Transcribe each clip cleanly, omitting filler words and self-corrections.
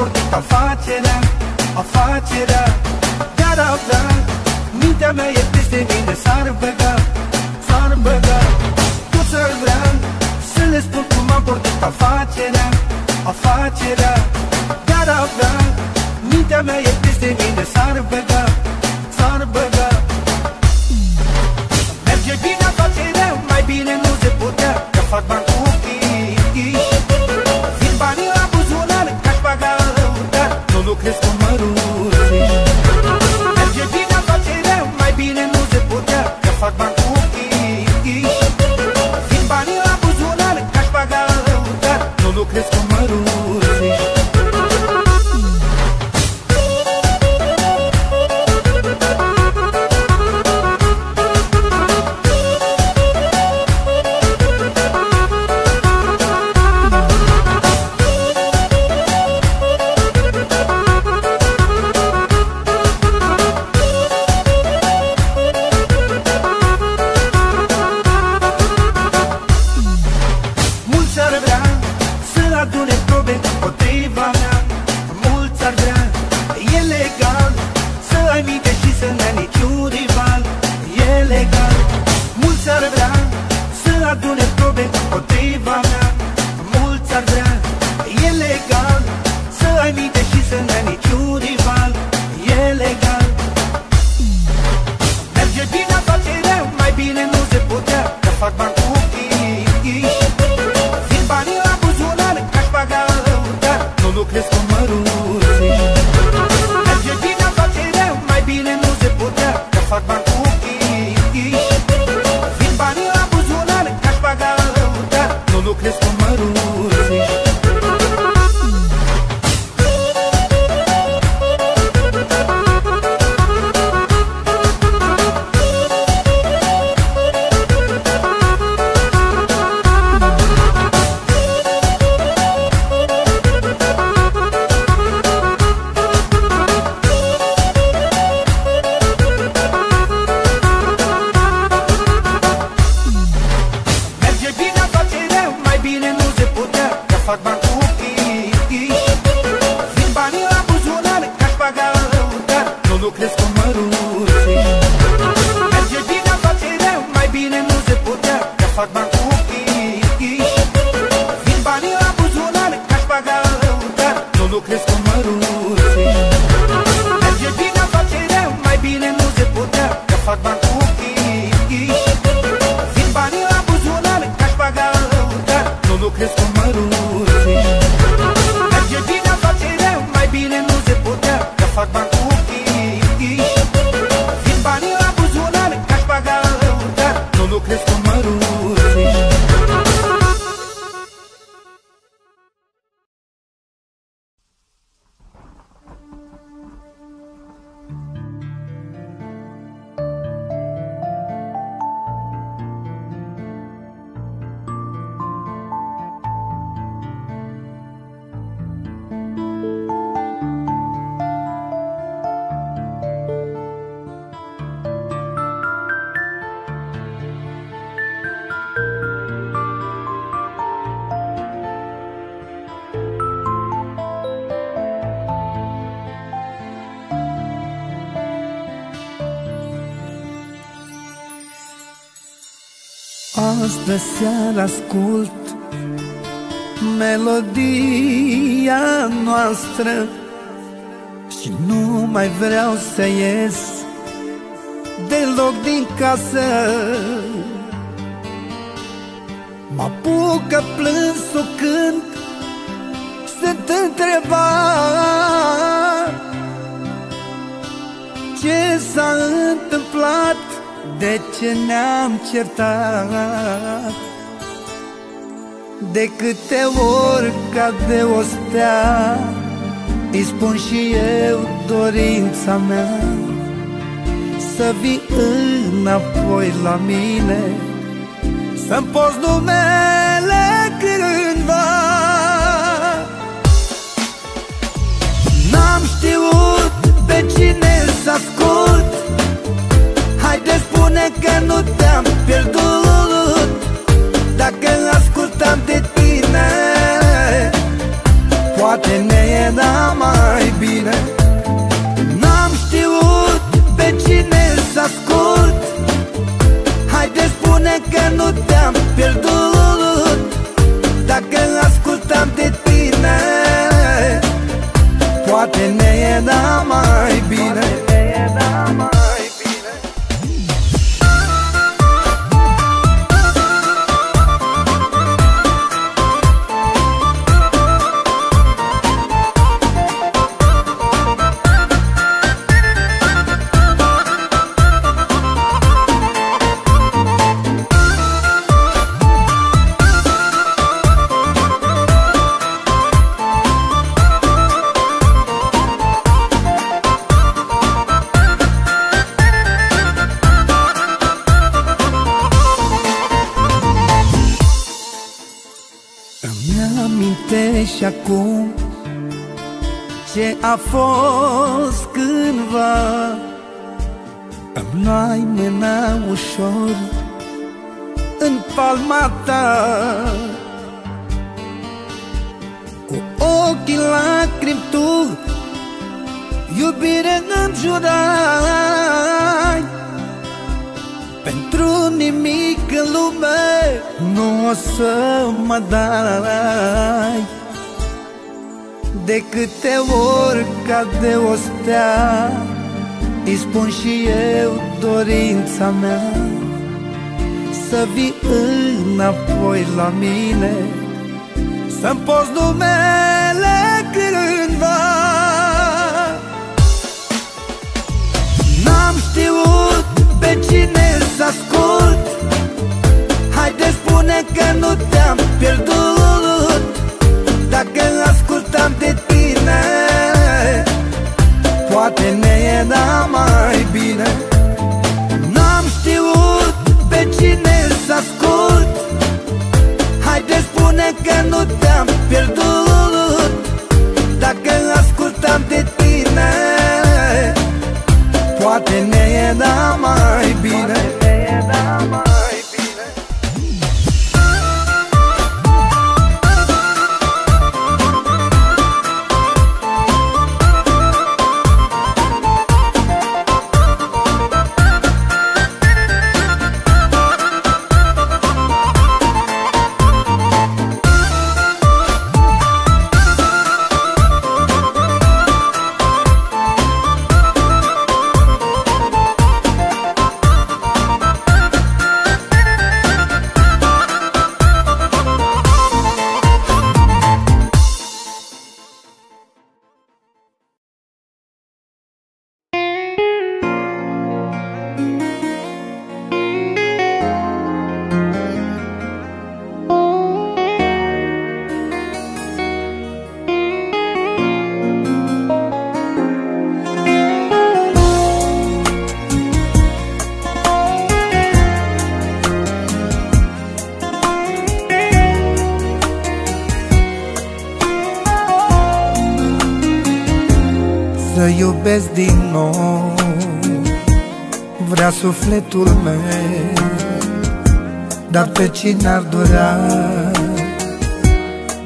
purtat afacerea, afacerea de-ar avea. Mintea mea e peste mine, s-ar băga, s-ar băga. Toți ar vrea să le spun cum am purtat afacerea, afacerea de-ar avea. Mintea mea e peste mine, s-ar băga, s-ar băga. Merge bine afacerea, mai bine nu se putea, că fac bani cu ochii. Vin banii la buzunar, ca-aș baga în lăutar, nu lucrez cu măruții. Merge bine afacerea, mai bine nu se putea, că fac bani cu ochii. Vin banii la buzunar, ca-aș baga în lăutar, nu lucrez cu măruții. Astă seară ascult melodia noastră și nu mai vreau să ies deloc din casă. Mă apucă plânsul când se-ți întreba ce s-a întâmplat, de ce ne-am certat, de câte ori ca de o stea îi spun și eu dorința mea să vii înapoi la mine, să-mi poți numele cândva. N-am știut pe cine să ascult, haide spune că nu te-am pierdut. Dacă ascultam de tine, poate ne era mai bine. N-am știut pe cine să ascult. Haide, spune că nu te-am pierdut. Dacă ascultam de tine, poate ne era mai bine. Și acum ce a fost cândva, îmi luai mâna ușor în palma ta, cu ochii lacrimi tu iubire îmi jurai. Pentru nimic în lume nu o să mă dai. De câte ori ca de o stea îi spun și eu dorința mea, să vii înapoi la mine, să-mi poți numele cândva. N-am știut pe cine să ascult. Haide, spune că nu te-am pierdut. Dacă ascultam de tine, poate ne era mai bine. N-am știut pe cine să ascult. Haide, spune că nu te-am pierdut. Dacă ascultam de tine, poate ne era mai bine. Iubesc din nou, vrea sufletul meu, dar pe cine ar dorea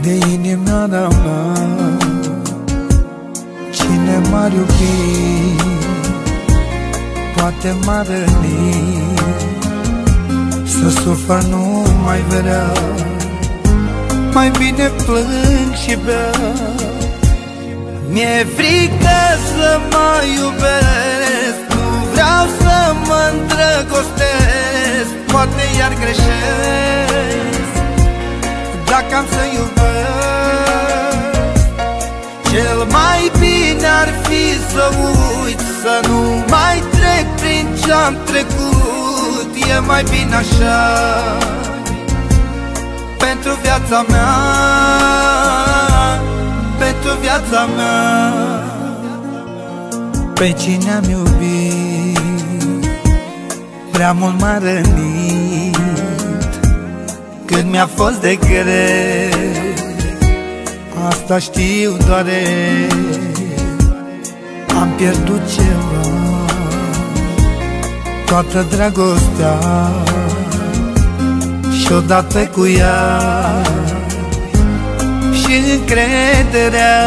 de inima mea? Cine m-ar iubi, poate m-ar răni, să sufăr nu mai vrea, mai bine plâng și beau. Mi-e frică să mă iubesc, nu vreau să mă îndrăgostesc. Poate iar greșesc dacă am să iubesc. Cel mai bine ar fi să uit, să nu mai trec prin ce-am trecut. E mai bine așa pentru viața mea, pentru viața mea. Pe cine am iubit prea mult m-a rănit, cât mi-a fost de greu, asta știu doare. Am pierdut ceva, toată dragostea și odată cu ea, și încrederea.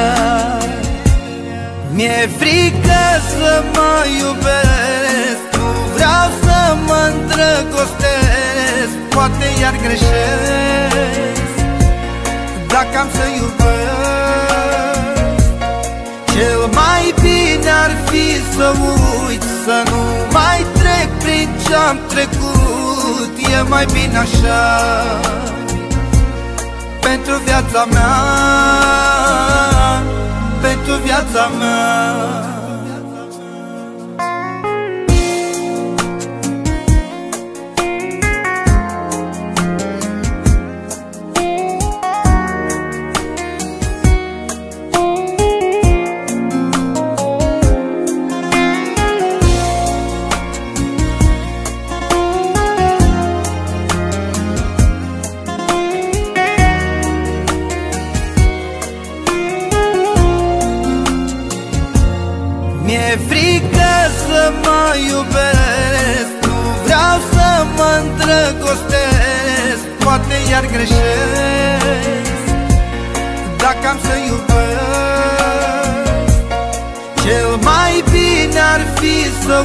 Mi-e frică să mă iubesc, nu vreau să mă îndrăgostesc. Poate iar greșesc dacă am să iubesc. Cel mai bine ar fi să uit, să nu mai trec prin ce-am trecut. E mai bine așa pentru viața mea, pentru viața mea. Mi-e frică să mă iubesc, nu vreau să mă îndrăgostesc. Poate iar greșesc dacă am să iubesc. Cel mai bine ar fi să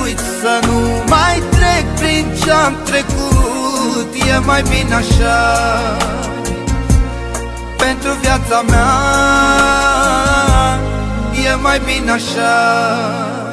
uit, să nu mai trec prin ce-am trecut. E mai bine așa pentru viața mea. E mai bine așa.